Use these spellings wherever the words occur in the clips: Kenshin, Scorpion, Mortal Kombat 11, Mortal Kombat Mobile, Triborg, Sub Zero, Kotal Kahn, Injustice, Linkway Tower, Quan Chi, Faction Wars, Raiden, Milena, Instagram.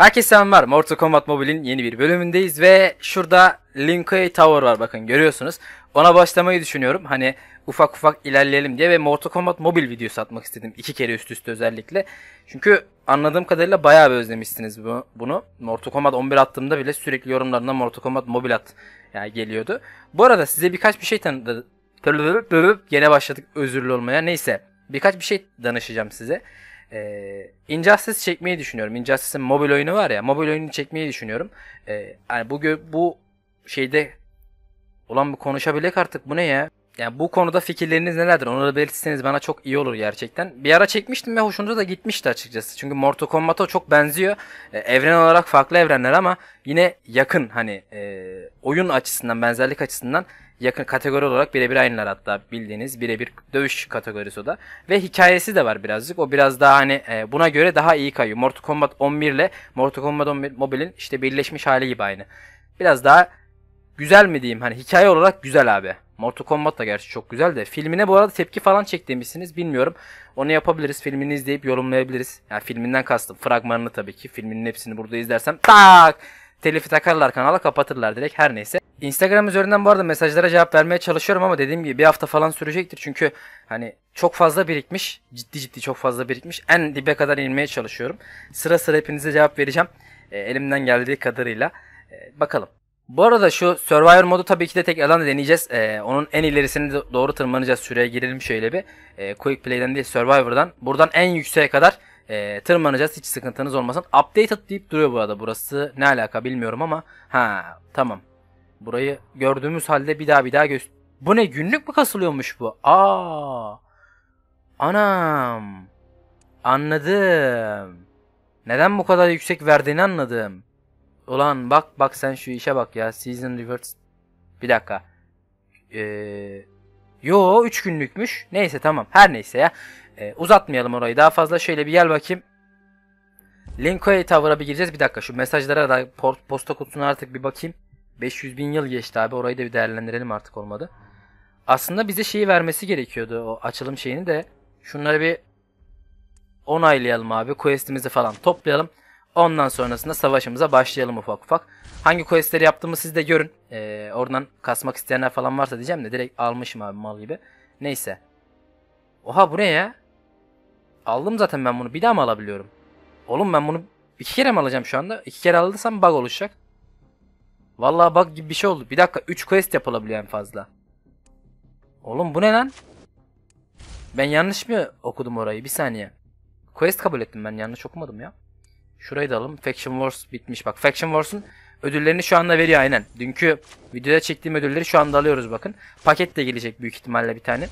Herkese selamlar. Mortal Kombat Mobile'in yeni bir bölümündeyiz ve şurada Linkway Tower var, bakın görüyorsunuz. Ona başlamayı düşünüyorum. Hani ufak ufak ilerleyelim diye ve Mortal Kombat Mobile videosu atmak istedim. 2 kere üst üste özellikle. Çünkü anladığım kadarıyla bayağı bir özlemişsiniz bunu. Mortal Kombat 11 attığımda bile sürekli yorumlarında Mortal Kombat Mobile at yani geliyordu. Bu arada size birkaç bir şey gene başladık özürlü olmaya. Neyse, birkaç bir şey danışacağım size. Injustice çekmeyi düşünüyorum. Injustice'in mobil oyunu var ya, mobil oyunu çekmeyi düşünüyorum. Yani bu şeyde olan bir konuşabilek artık, bu ne ya? Yani bu konuda fikirleriniz nelerdir? Onu da belirtirseniz bana çok iyi olur gerçekten. Bir ara çekmiştim ve hoşunuza da gitmişti açıkçası. Çünkü Mortal Kombat'a çok benziyor. Evren olarak farklı evrenler ama yine yakın, hani oyun açısından, benzerlik açısından yakın, kategori olarak birebir aynılar, hatta bildiğiniz birebir dövüş kategorisi o da. Ve hikayesi de var birazcık. O biraz daha hani buna göre daha iyi kayıyor. Mortal Kombat 11 ile Mortal Kombat 11 Mobile'in işte birleşmiş hali gibi aynı. Biraz daha güzel mi diyeyim, hani hikaye olarak güzel abi. Mortal Kombat da gerçi çok güzel de. Filmine bu arada tepki falan çek demişsiniz, bilmiyorum. Onu yapabiliriz. Filmini izleyip yorumlayabiliriz. Yani filminden kastım fragmanını tabii ki. Filminin hepsini burada izlersem tak telifi takarlar kanala, kapatırlar direkt, her neyse. Instagram üzerinden bu arada mesajlara cevap vermeye çalışıyorum ama dediğim gibi bir hafta falan sürecektir. Çünkü hani çok fazla birikmiş. Ciddi çok fazla birikmiş. En dibe kadar inmeye çalışıyorum. Sıra sıra hepinize cevap vereceğim. Elimden geldiği kadarıyla. Bakalım. Bu arada şu Survivor modu tabii ki de tek alanda deneyeceğiz. Onun en ilerisini doğru tırmanacağız. Süreye girelim şöyle bir. Quick Play'den değil, Survivor'dan. Buradan en yükseğe kadar tırmanacağız. Hiç sıkıntınız olmasın. Updated deyip duruyor bu arada. Burası ne alaka bilmiyorum ama. Ha tamam. Burayı gördüğümüz halde bir daha bu ne, günlük mü kasılıyormuş bu? Aa. Anam. Anladım. Neden bu kadar yüksek verdiğini anladım. Ulan bak sen şu işe bak ya. Season reverse. Bir dakika. Yo 3 günlükmüş. Neyse tamam. Her neyse ya. Uzatmayalım orayı daha fazla. Şöyle bir gel bakayım. Linkway Tower'a bir gireceğiz. Bir dakika şu mesajlara da posta kutusuna artık bir bakayım. 500.000 yıl geçti abi. Orayı da bir değerlendirelim artık, olmadı. Aslında bize şeyi vermesi gerekiyordu. O açılım şeyini de. Şunları bir onaylayalım abi. Quest'imizi falan toplayalım. Ondan sonrasında savaşımıza başlayalım ufak ufak. Hangi questleri yaptığımı siz de görün. Oradan kasmak isteyenler falan varsa diyeceğim de direkt almışım abi mal gibi. Neyse. Oha bu ne ya? Aldım zaten ben bunu. Bir daha mı alabiliyorum? Oğlum ben bunu 2 kere mi alacağım şu anda? 2 kere alırsam bug oluşacak. Vallahi bug gibi bir şey oldu. Bir dakika 3 quest yapılabiliyor en fazla. Oğlum bu ne lan? Ben yanlış mı okudum orayı? Bir saniye. Quest kabul ettim ben, yanlış okumadım ya. Şurayı da alalım. Faction Wars bitmiş. Bak Faction Wars'un ödüllerini şu anda veriyor aynen. Dünkü videoda çektiğim ödülleri şu anda alıyoruz bakın. Paket de gelecek büyük ihtimalle bir tane.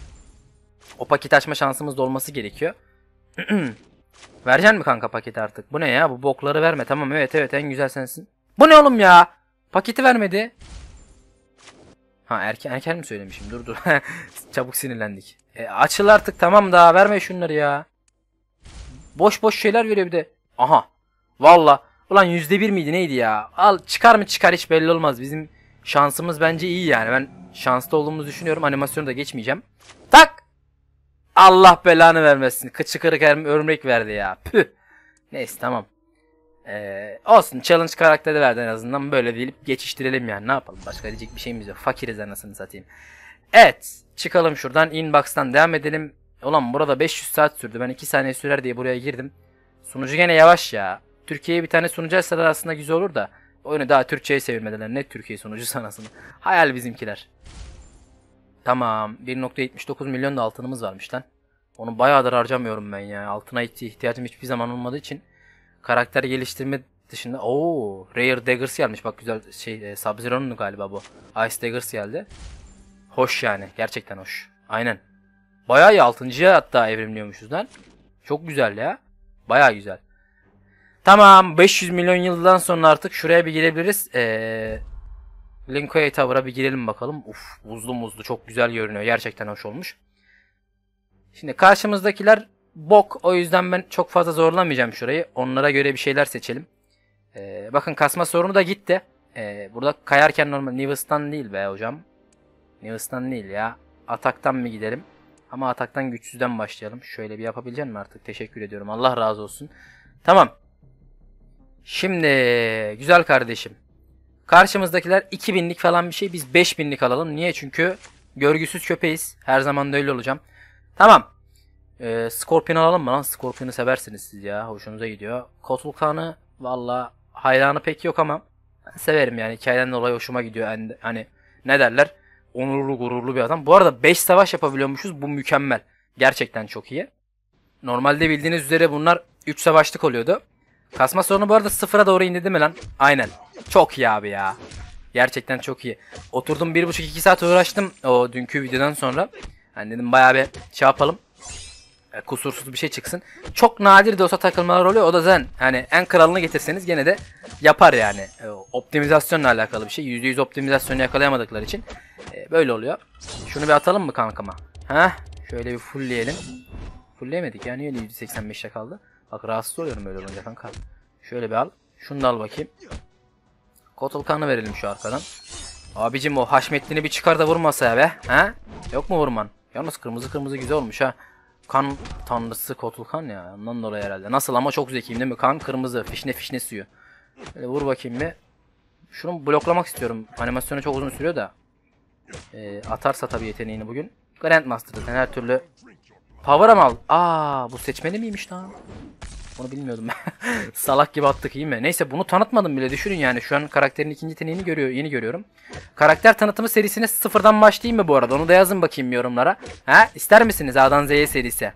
O paketi açma şansımız da olması gerekiyor. Vereceksin mi kanka paketi artık? Bu ne ya? Bu bokları verme. Tamam evet en güzel sensin. Bu ne oğlum ya? Paketi vermedi. Ha erken mi söylemişim? Dur. Çabuk sinirlendik. Açıl artık tamam da, verme şunları ya. Boş şeyler veriyor bir de. Aha. Valla. Ulan %1 miydi neydi ya? Al, çıkar mı çıkar hiç belli olmaz. Bizim şansımız bence iyi yani. Ben şanslı olduğumuzu düşünüyorum. Animasyonu da geçmeyeceğim. Tak! Allah belanı vermesin. Kıçı kırık örümrek verdi ya. Püh. Neyse tamam. Olsun, challenge karakteri verdi en azından. Böyle deyip geçiştirelim yani. Ne yapalım? Başka diyecek bir şeyimiz yok. Fakiriz anasını satayım. Evet. Çıkalım şuradan. Inbox'tan devam edelim. Ulan burada 500 saat sürdü. Ben 2 saniye sürer diye buraya girdim. Sunucu gene yavaş ya. Türkiye'ye bir tane sunucu açsalar aslında güzel olur da. Oyunu daha Türkçe'ye çevirmediler. Ne Türkiye sunucu sanasını. Hayal bizimkiler. Tamam. 1.79 milyon da altınımız varmış lan. Onu bayağıdır harcamıyorum ben ya. Altına ihtiyacım hiçbir zaman olmadığı için. Karakter geliştirme dışında. Ooo. Rare Daggers gelmiş. Bak güzel şey. Sub-Zero'nun galiba bu. Ice Daggers geldi. Hoş yani. Gerçekten hoş. Aynen. Bayağı iyi. 6.'ya hatta evrimliyormuşuz lan. Çok güzel ya. Bayağı güzel. Tamam, 500 milyon yıldan sonra artık şuraya bir girebiliriz. Linkway Tower'a bir girelim bakalım. Uf, buzlu çok güzel görünüyor. Gerçekten hoş olmuş. Şimdi karşımızdakiler bok. O yüzden ben çok fazla zorlamayacağım şurayı. Onlara göre bir şeyler seçelim. Bakın kasma sorunu da gitti. Burada kayarken normal. Nivus'tan değil be hocam. Nivus'tan değil ya. Ataktan mı gidelim? Ama ataktan güçsüzden başlayalım. Şöyle bir yapabilecek misin artık? Teşekkür ediyorum. Allah razı olsun. Tamam. Şimdi güzel kardeşim. Karşımızdakiler 2000'lik falan bir şey. Biz 5000'lik alalım. Niye? Çünkü görgüsüz köpeğiz. Her zaman da öyle olacağım. Tamam. Scorpion alalım mı lan? Scorpion'u seversiniz siz ya. Hoşunuza gidiyor. Kotal Kahn'ı valla hayranı pek yok ama severim yani. Hikayeden dolayı hoşuma gidiyor. Yani, hani ne derler? Onurlu gururlu bir adam. Bu arada 5 savaş yapabiliyormuşuz. Bu mükemmel. Gerçekten çok iyi. Normalde bildiğiniz üzere bunlar 3 savaşlık oluyordu. Kasma sorunu bu arada sıfıra doğru indi değil mi lan? Aynen. Çok iyi abi ya. Gerçekten çok iyi. Oturdum 1,5-2 saat uğraştım o dünkü videodan sonra. Hani dedim bayağı bir şey yapalım. Kusursuz bir şey çıksın. Çok nadir de olsa takılmalar oluyor. O da zaten hani en kralını getirseniz gene de yapar yani. Optimizasyonla alakalı bir şey. %100 optimizasyonu yakalayamadıkları için böyle oluyor. Şunu bir atalım mı kankama? Heh. Şöyle bir fullleyelim. Fullleyemedik yani. Öyle %85'e kaldı. Bak rahatsız oluyorum böyle olunca kanka. Şöyle bir al. Şunu da al bakayım. Kotal Kahn'ı verelim şu arkadan. Abicim o Haşmettin'i bir çıkar da vurmasa ya be. He? Yok mu vurman? Yalnız kırmızı kırmızı güzel olmuş ha. Kan tanrısı Kotal Kahn ya. Ondan dolayı herhalde. Nasıl ama çok zekiyim değil mi? Kan kırmızı. Fişne fişne suyu. Böyle vur bakayım bir. Şunu bloklamak istiyorum. Animasyonu çok uzun sürüyor da. Atarsa tabii yeteneğini bugün. Grandmaster'da her türlü. Power mı al? Aa, bu seçmeli miymiş lan? Onu bilmiyordum ben. Salak gibi attık iyi mi? Neyse bunu tanıtmadım bile düşürün yani. Şu an karakterin ikinci yeteneğini görüyor, yeni görüyorum. Karakter tanıtımı serisine sıfırdan başlayayım mı bu arada? Onu da yazın bakayım yorumlara. Ha? İster misiniz A'dan Z'ye serisi?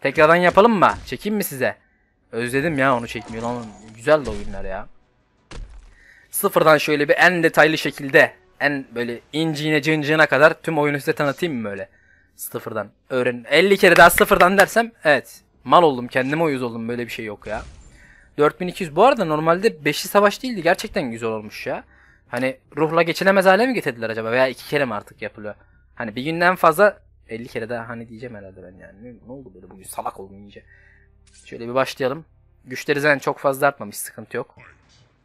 Tekrardan yapalım mı? Çekeyim mi size? Özledim ya onu çekmiyor. Güzel de o günler ya. Sıfırdan şöyle bir en detaylı şekilde, en böyle inciğine cıncığına kadar tüm oyunu size tanıtayım mı böyle? Sıfırdan öğrenin. 50 kere daha sıfırdan dersem evet. Mal oldum, kendime uyuz oldum, böyle bir şey yok ya. 4200 bu arada normalde 5'li savaş değildi, gerçekten güzel olmuş ya. Hani ruhla geçilemez hale mi getirdiler acaba veya 2 kere mi artık yapılıyor? Hani bir günden fazla 50 kere daha hani diyeceğim herhalde ben yani. Ne oldu böyle bugün salak olmayınca. Şöyle bir başlayalım. Güçleri zaten çok fazla artmamış, sıkıntı yok.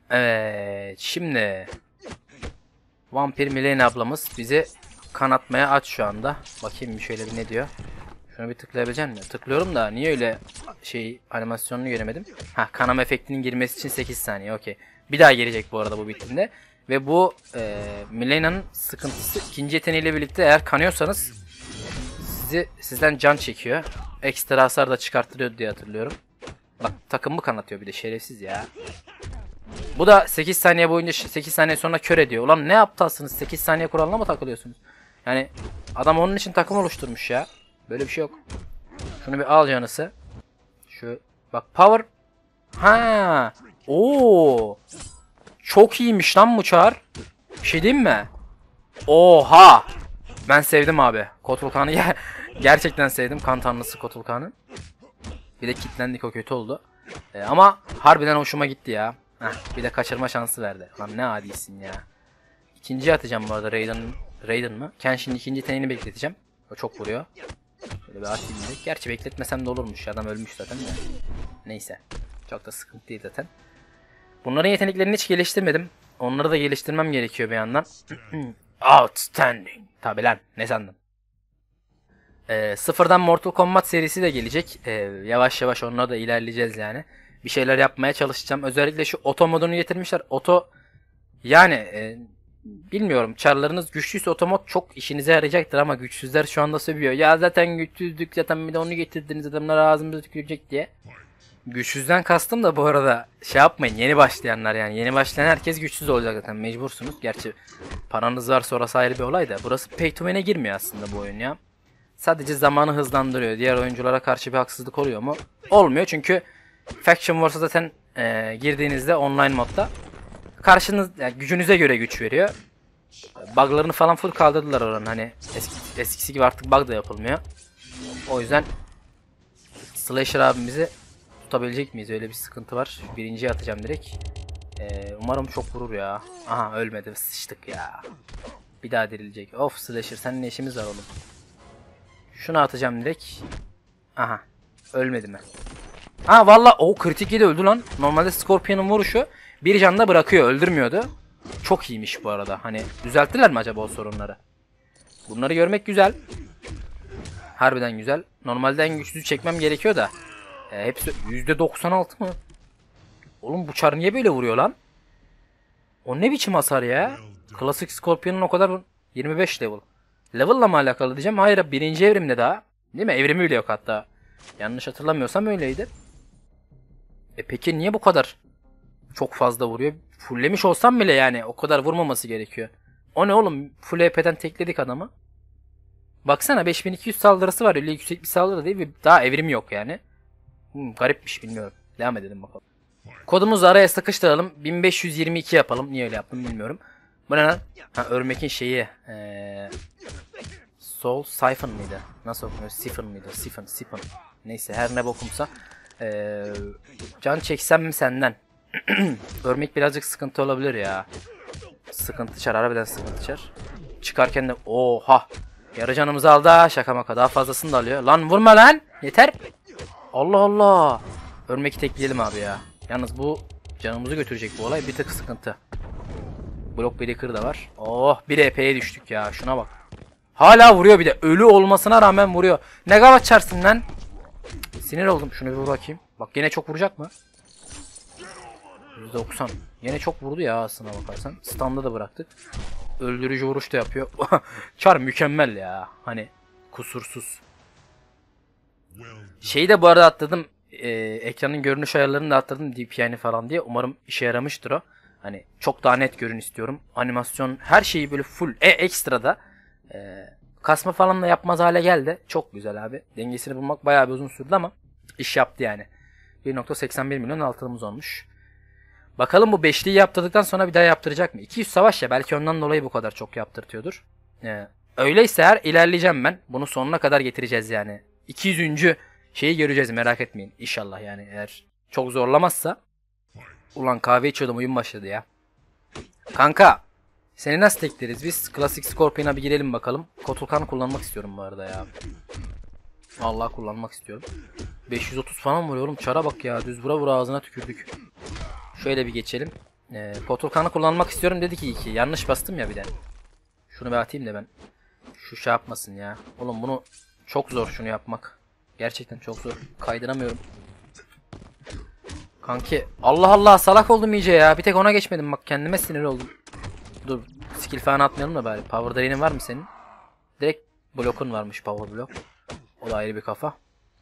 Evet şimdi. Vampir Milena ablamız bizi kanatmaya aç şu anda. Bakayım şöyle bir ne diyor. Şunu bir tıklayabilecek miyim? Tıklıyorum da niye öyle şey animasyonunu göremedim. Ha, kanama efektinin girmesi için 8 saniye. Okey. Bir daha gelecek bu arada bu bittiğinde. Ve bu Milena'nın sıkıntısı ikinci yeteneğiyle birlikte eğer kanıyorsanız sizden can çekiyor. Ekstra hasar da çıkarttırıyor diye hatırlıyorum. Bak takımı kanatıyor bir de şerefsiz ya. Bu da 8 saniye boyunca 8 saniye sonra kör ediyor. Ulan ne aptalsınız? 8 saniye kuralına mı takılıyorsunuz? Yani adam onun için takım oluşturmuş ya. Böyle bir şey yok. Şunu bir al canısı. Şu bak power. Ha. Oo. Çok iyiymiş lan bu çar. Bir şey diyeyim mi? Oha. Ben sevdim abi. Kotal Kahn'ı gerçekten sevdim. Kan tanrısı Kotal Kahn'ı. Bir de kilitlendik, o kötü oldu. Ama harbiden hoşuma gitti ya. Heh, bir de kaçırma şansı verdi. Lan ne adisin ya. İkinciyi atacağım bu arada. Raiden mı? Kenshin'in ikinci yeteneğini bekleteceğim. O çok vuruyor. Böyle bir atayım dedik. Gerçi bekletmesem de olurmuş. Adam ölmüş zaten de. Neyse. Çok da sıkıntı değil zaten. Bunların yeteneklerini hiç geliştirmedim. Onları da geliştirmem gerekiyor bir yandan. Outstanding. Tabi lan. Ne sandın? Sıfırdan Mortal Kombat serisi de gelecek. Yavaş yavaş onlara da ilerleyeceğiz yani. Bir şeyler yapmaya çalışacağım. Özellikle şu oto modunu getirmişler. Oto yani... bilmiyorum, çarlarınız güçlüyse otomot çok işinize yarayacaktır ama güçsüzler şu anda sövüyor. Ya zaten güçsüzlük zaten bir de onu getirdiniz adamlar ağzımıza tükürecek diye. Güçsüzden kastım da bu arada şey yapmayın, yeni başlayanlar yani. Yeni başlayan herkes güçsüz olacak zaten, mecbursunuz. Gerçi paranız varsa orası ayrı bir olay da. Burası pay to win'e girmiyor aslında bu oyun ya. Sadece zamanı hızlandırıyor. Diğer oyunculara karşı bir haksızlık oluyor mu? Olmuyor çünkü Faction Wars'a zaten girdiğinizde online modda. Karşınız yani gücünüze göre güç veriyor. Buglarını falan full kaldırdılar oranın, hani eskisi gibi artık bug da yapılmıyor. O yüzden Slasher abimizi tutabilecek miyiz? Öyle bir sıkıntı var. Birinciye atacağım direkt. Umarım çok vurur ya. Aha ölmedi, sıçtık ya. Bir daha dirilecek. Of Slasher seninle işimiz var oğlum. Şunu atacağım direkt. Aha ölmedi mi? Ha valla o kritik yedi, öldü lan. Normalde Scorpion'un vuruşu bir can da bırakıyor, öldürmüyordu. Çok iyiymiş bu arada. Hani düzelttiler mi acaba o sorunları? Bunları görmek güzel. Harbiden güzel. Normalde en güçsüzü çekmem gerekiyor da. Hepsi %96 mı? Oğlum bu çar niye böyle vuruyor lan? O ne biçim hasar ya? Klasik Scorpion'un o kadar 25 level. Level'la mı alakalı diyeceğim? Hayır, birinci evrimde daha. Değil mi? Evrimi bile yok hatta. Yanlış hatırlamıyorsam öyleydi. E peki niye bu kadar çok fazla vuruyor? Fullemiş olsam bile yani o kadar vurmaması gerekiyor. O ne oğlum? Full HP'den tekledik adamı. Baksana 5200 saldırısı var. Öyle yüksek bir saldırı değil ve daha evrim yok yani. Garipmiş, bilmiyorum. Devam edelim bakalım. Kodumuzu araya sıkıştıralım. 1522 yapalım. Niye öyle yaptım bilmiyorum. Bu ne lan? Ha, örmekin şeyi. Soul Siphon mıydı? Nasıl okunuyor? Siphon mıydı? Siphon. Neyse her ne bokumsa. Can çeksem mi senden? Örmek birazcık sıkıntı olabilir ya. Sıkıntı çar. Harbiden sıkıntı çar. Çıkarken de oha. Yarı canımızı aldı ha. Şaka maka. Daha fazlasını da alıyor. Lan vurma lan. Yeter. Allah Allah. Örmeki tekleyelim abi ya. Yalnız bu canımızı götürecek bu olay. Bir tık sıkıntı. Block breaker da var. Oh, bir EP'ye düştük ya. Şuna bak. Hala vuruyor bir de. Ölü olmasına rağmen vuruyor. Ne kadar çarsın lan. Sinir oldum. Şunu bir vur bakayım. Bak yine çok vuracak mı? 90. Yine çok vurdu ya aslına bakarsan. Standa da bıraktık. Öldürücü vuruş da yapıyor. Çar mükemmel ya. Hani kusursuz. Şeyi de bu arada atladım. Ekranın görünüş ayarlarını da atladım. DPI'ni falan diye. Umarım işe yaramıştır o. Hani çok daha net görün istiyorum. Animasyon her şeyi böyle full. Ekstra da. Kasma falan da yapmaz hale geldi. Çok güzel abi. Dengesini bulmak bayağı bir uzun sürdü ama iş yaptı yani. 1.81 milyon altınımız olmuş. Bakalım bu 5'liği yaptırdıktan sonra bir daha yaptıracak mı? 200 savaş ya, belki ondan dolayı bu kadar çok yaptırtıyordur. Öyleyse eğer ilerleyeceğim ben. Bunu sonuna kadar getireceğiz yani. 200. şeyi göreceğiz, merak etmeyin. İnşallah yani, eğer çok zorlamazsa. Ulan kahve içiyordum, uyum başladı ya. Kanka. Seni nasıl tekleriz biz? Klasik Scorpion'a bir girelim bakalım. Kotal Kahn'ı kullanmak istiyorum bu arada ya. Vallahi kullanmak istiyorum. 530 falan vuruyor oğlum. Çara bak ya. Düz vura vura ağzına tükürdük. Şöyle bir geçelim. Kotal Kahn'ı kullanmak istiyorum dedi ki iki. Yanlış bastım ya bir de. Şunu bir atayım da ben. Şu şey yapmasın ya. Oğlum bunu çok zor şunu yapmak. Gerçekten çok zor. Kaydıramıyorum. Kanki. Allah Allah, salak oldum iyice ya. Bir tek ona geçmedim bak, kendime sinir oldum. Dur, skill falan atmayalım da bari. Power drain'in var mı senin? Direkt blokun varmış, power block. O da ayrı bir kafa.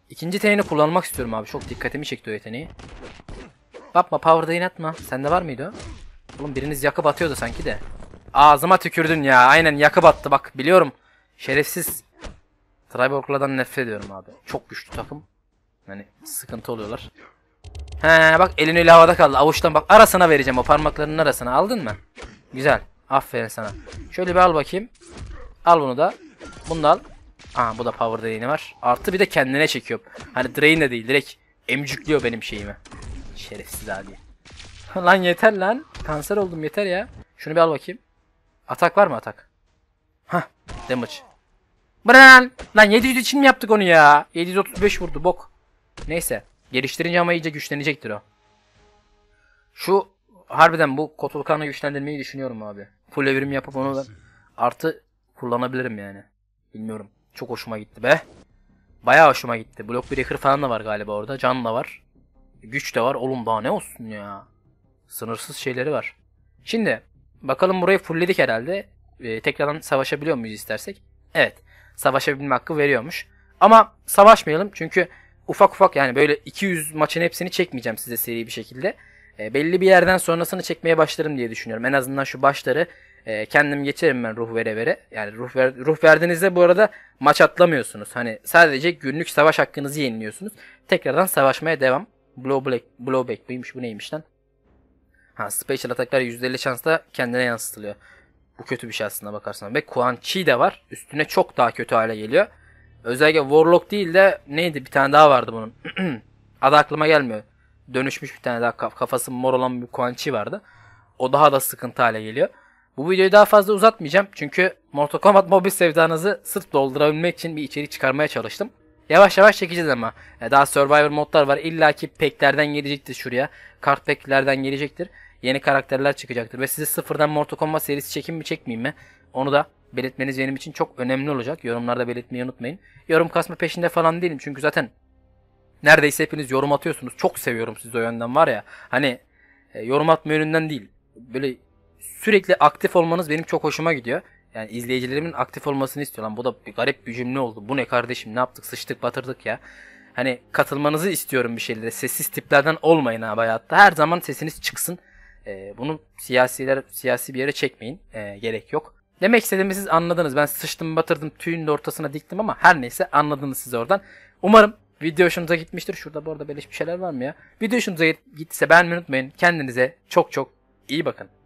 İkinci yeteneğini kullanmak istiyorum abi. Çok dikkatimi çekti o yeteneği. Yapma, power drain atma. Sende var mıydı o? Oğlum biriniz yakıp atıyordu sanki de. Ağzıma tükürdün ya. Aynen, yakıp attı bak, biliyorum. Şerefsiz. Triborglardan nefret ediyorum abi. Çok güçlü takım. Yani sıkıntı oluyorlar. He bak, elin öyle havada kaldı. Avuçtan bak, arasına vereceğim, o parmaklarının arasına. Aldın mı? Güzel. Aferin sana. Şöyle bir al bakayım. Al bunu da. Bunu da al. Aa, bu da power drain'i var. Artı bir de kendine çekiyor. Hani drain de değil, direkt emcükliyor benim şeyimi. Şerefsiz abi. Lan yeter lan. Kanser oldum, yeter ya. Şunu bir al bakayım. Atak var mı atak? Hah. Damage. Bıran. Lan 700 için mi yaptık onu ya? 735 vurdu bok. Neyse. Geliştirince ama iyice güçlenecektir o. Şu harbiden bu Kotal Kahn'ı güçlendirmeyi düşünüyorum abi. Full evrim yapıp onu da artı kullanabilirim yani. Bilmiyorum. Çok hoşuma gitti be. Bayağı hoşuma gitti. Block breaker falan da var galiba orada. Can da var. Güç de var. Oğlum daha ne olsun ya. Sınırsız şeyleri var. Şimdi bakalım, burayı fullledik herhalde. Tekrardan savaşabiliyor muyuz istersek? Evet. Savaşabilme hakkı veriyormuş. Ama savaşmayalım çünkü ufak ufak yani böyle 200 maçın hepsini çekmeyeceğim size seri bir şekilde. Belli bir yerden sonrasını çekmeye başlarım diye düşünüyorum. En azından şu başları kendim geçerim ben, ruh vere vere. Yani ruh verdiğinizde bu arada maç atlamıyorsunuz. Hani sadece günlük savaş hakkınızı yeniliyorsunuz. Tekrardan savaşmaya devam. Blowback mıymış, bu neymiş lan? Ha, special ataklar %50 şansla kendine yansıtılıyor. Bu kötü bir şey aslında bakarsan. Ve Quan Chi de var. Üstüne çok daha kötü hale geliyor. Özellikle Warlock değil de neydi, bir tane daha vardı bunun. Adı aklıma gelmiyor. Dönüşmüş bir tane daha, kafası mor olan bir Quan Chi vardı. O daha da sıkıntı hale geliyor. Bu videoyu daha fazla uzatmayacağım. Çünkü Mortal Kombat Mobile sevdanızı sırf doldurabilmek için bir içerik çıkarmaya çalıştım. Yavaş yavaş çekeceğiz ama. Daha Survivor modlar var. İlla ki packlerden gelecektir şuraya. Kart packlerden gelecektir. Yeni karakterler çıkacaktır. Ve size sıfırdan Mortal Kombat serisi çekeyim mi çekmeyeyim mi? Onu da belirtmeniz benim için çok önemli olacak. Yorumlarda belirtmeyi unutmayın. Yorum kasma peşinde falan değilim. Çünkü zaten neredeyse hepiniz yorum atıyorsunuz. Çok seviyorum sizi o yönden var ya. Hani yorum atma yönünden değil. Böyle sürekli aktif olmanız benim çok hoşuma gidiyor. Yani izleyicilerimin aktif olmasını istiyorum. Bu da bir garip bir cümle oldu. Bu ne kardeşim, ne yaptık, sıçtık batırdık ya. Hani katılmanızı istiyorum bir şeylere. Sessiz tiplerden olmayın abi hayatta. Her zaman sesiniz çıksın. Bunu siyasi bir yere çekmeyin. Gerek yok. Demek istediğimi siz anladınız. Ben sıçtım batırdım tüyün de ortasına diktim ama her neyse anladınız siz oradan. Umarım video hoşunuza gitmiştir. Şurada bu arada böyle bir şeyler var mı ya? Video hoşunuza gittiyse beğenmeyi unutmayın. Kendinize çok çok iyi bakın.